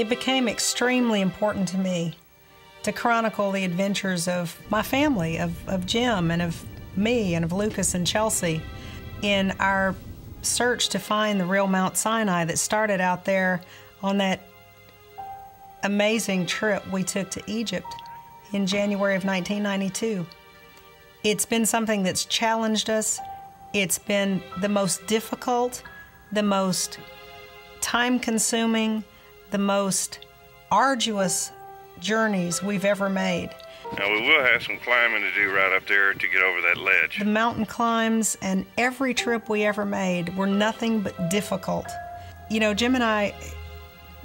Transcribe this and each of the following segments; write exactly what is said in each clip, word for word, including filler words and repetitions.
It became extremely important to me to chronicle the adventures of my family, of, of Jim and of me and of Lucas and Chelsea, in our search to find the real Mount Sinai that started out there on that amazing trip we took to Egypt in January of nineteen ninety-two. It's been something that's challenged us. It's been the most difficult, the most time-consuming, the most arduous journeys we've ever made. Now, we will have some climbing to do right up there to get over that ledge. The mountain climbs and every trip we ever made were nothing but difficult. You know, Jim and I,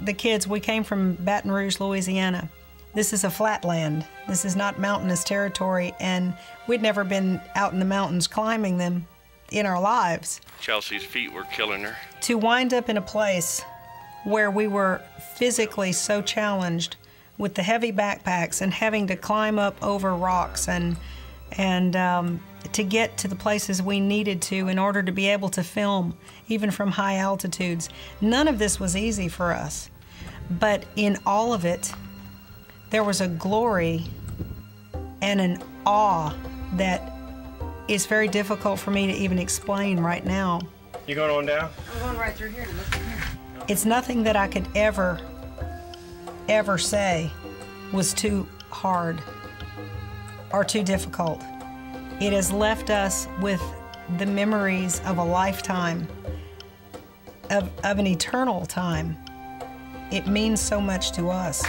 the kids, we came from Baton Rouge, Louisiana. This is a flatland. This is not mountainous territory, and we'd never been out in the mountains climbing them in our lives. Chelsea's feet were killing her. To wind up in a place where we were physically so challenged with the heavy backpacks and having to climb up over rocks and and um, to get to the places we needed to in order to be able to film, even from high altitudes. None of this was easy for us, but in all of it, there was a glory and an awe that is very difficult for me to even explain right now. You going on down? I'm going right through here. It's nothing that I could ever ever say was too hard or too difficult. It has left us with the memories of a lifetime, of, of an eternal time. It means so much to us.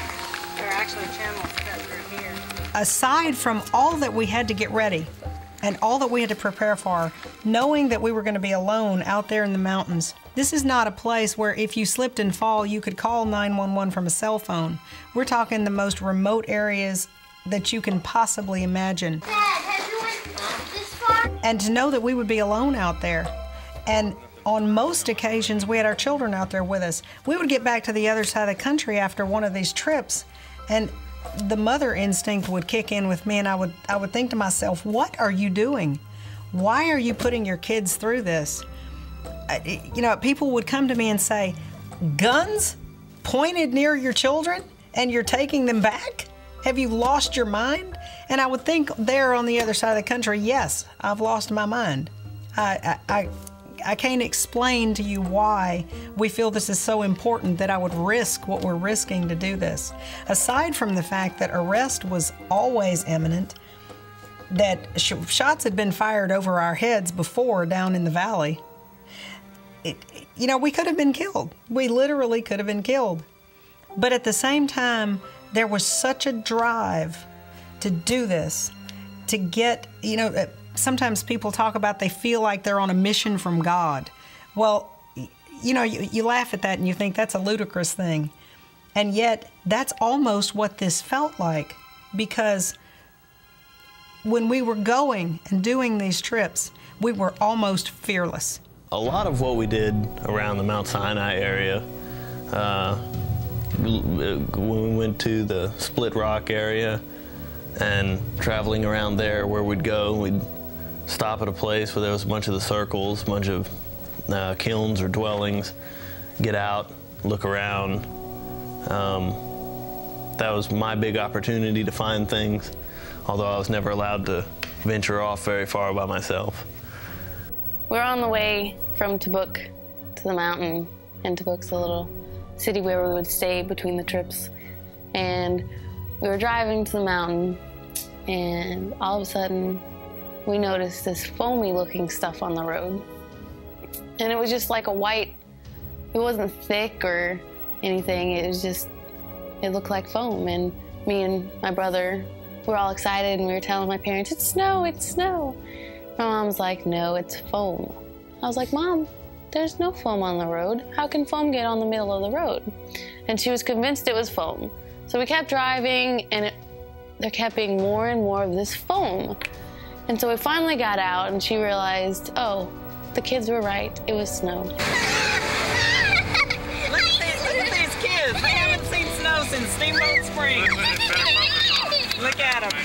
There are actually channels cut through here. Aside from all that we had to get ready and all that we had to prepare for, knowing that we were going to be alone out there in the mountains. This is not a place where if you slipped and fall, you could call nine one one from a cell phone. We're talking the most remote areas that you can possibly imagine. Dad, have you went this far? And to know that we would be alone out there. And on most occasions, we had our children out there with us. We would get back to the other side of the country after one of these trips, and the mother instinct would kick in with me, and I would, I would think to myself, what are you doing? Why are you putting your kids through this? I, you know, people would come to me and say, guns pointed near your children and you're taking them back? Have you lost your mind? And I would think there on the other side of the country, yes, I've lost my mind. I, I, I, I can't explain to you why we feel this is so important that I would risk what we're risking to do this. Aside from the fact that arrest was always imminent, that sh shots had been fired over our heads before down in the valley. It, you know, we could have been killed. We literally could have been killed. But at the same time, there was such a drive to do this, to get, you know, sometimes people talk about they feel like they're on a mission from God. Well, you know, you, you laugh at that and you think that's a ludicrous thing. And yet, that's almost what this felt like, because when we were going and doing these trips, we were almost fearless. A lot of what we did around the Mount Sinai area, uh, when we went to the Split Rock area and traveling around there, where we'd go, we'd stop at a place where there was a bunch of the circles, a bunch of uh, kilns or dwellings, get out, look around. Um, that was my big opportunity to find things, although I was never allowed to venture off very far by myself. We're on the way from Tabuk to the mountain, and Tabuk's a little city where we would stay between the trips. And we were driving to the mountain, and all of a sudden, we noticed this foamy-looking stuff on the road. And it was just like a white, it wasn't thick or anything, it was just, it looked like foam. And me and my brother were all excited, and we were telling my parents, it's snow, it's snow. My mom's like, no, it's foam. I was like, Mom, there's no foam on the road. How can foam get on the middle of the road? And she was convinced it was foam. So we kept driving, and it, there kept being more and more of this foam. And so we finally got out, and she realized, oh, the kids were right. It was snow. Look at these, look at these kids. They haven't seen snow since Steamboat Springs. Look at them.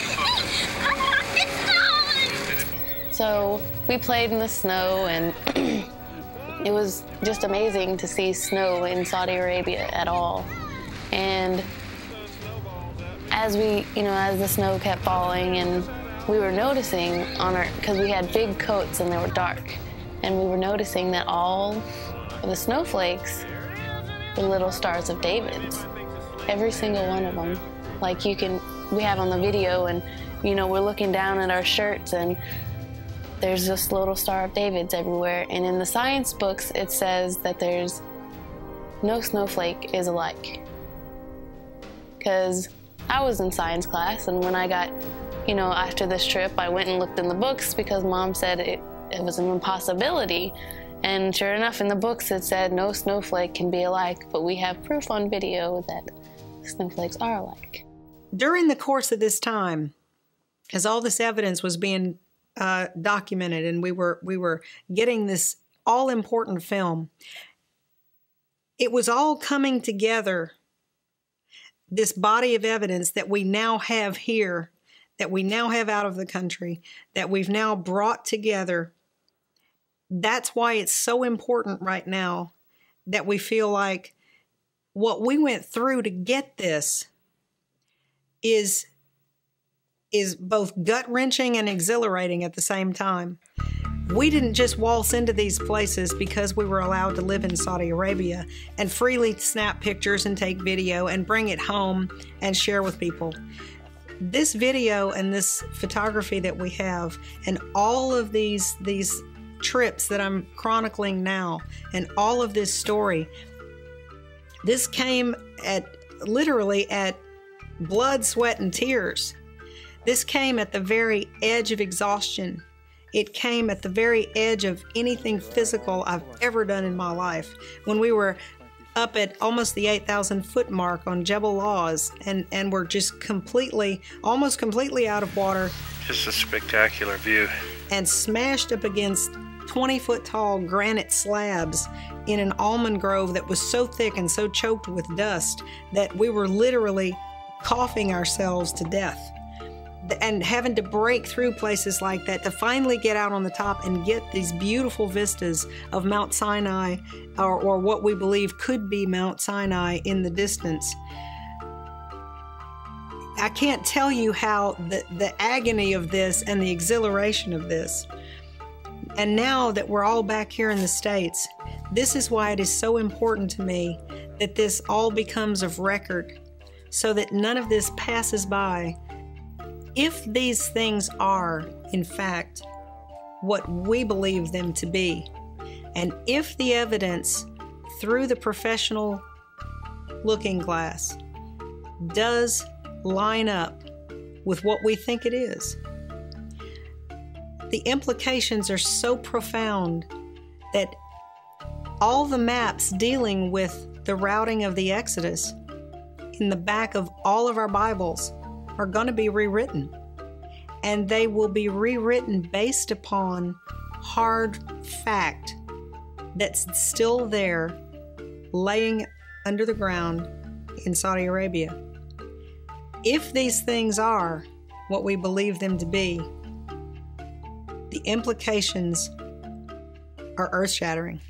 So we played in the snow, and it was just amazing to see snow in Saudi Arabia at all. And as we, you know, as the snow kept falling, and we were noticing on our, because we had big coats and they were dark, and we were noticing that all of the snowflakes were little stars of David's. Every single one of them. Like you can, we have on the video, and you know, we're looking down at our shirts and there's this little star of David's everywhere. And in the science books, it says that there's no snowflake is alike. Because I was in science class, and when I got, you know, after this trip, I went and looked in the books because Mom said it, it was an impossibility. And sure enough, in the books it said no snowflake can be alike, but we have proof on video that snowflakes are alike. During the course of this time, as all this evidence was being uh, documented and we were, we were getting this all-important film, it was all coming together, this body of evidence that we now have here, that we now have out of the country, that we've now brought together. That's why it's so important right now that we feel like what we went through to get this is, is both gut-wrenching and exhilarating at the same time. We didn't just waltz into these places because we were allowed to live in Saudi Arabia and freely snap pictures and take video and bring it home and share with people. This video and this photography that we have and all of these, these trips that I'm chronicling now and all of this story, this came at literally at blood, sweat, and tears. This came at the very edge of exhaustion. It came at the very edge of anything physical I've ever done in my life. When we were up at almost the eight thousand foot mark on Jebel Lawz, and, and we're just completely, almost completely out of water. Just a spectacular view. And smashed up against twenty foot tall granite slabs in an almond grove that was so thick and so choked with dust that we were literally coughing ourselves to death. And having to break through places like that to finally get out on the top and get these beautiful vistas of Mount Sinai, or, or what we believe could be Mount Sinai in the distance. I can't tell you how the, the agony of this and the exhilaration of this. And now that we're all back here in the States, this is why it is so important to me that this all becomes of record, so that none of this passes by. If these things are, in fact, what we believe them to be, and if the evidence through the professional looking glass does line up with what we think it is, the implications are so profound that all the maps dealing with the routing of the Exodus in the back of all of our Bibles are going to be rewritten, and they will be rewritten based upon hard fact that's still there laying under the ground in Saudi Arabia. If these things are what we believe them to be, the implications are earth-shattering.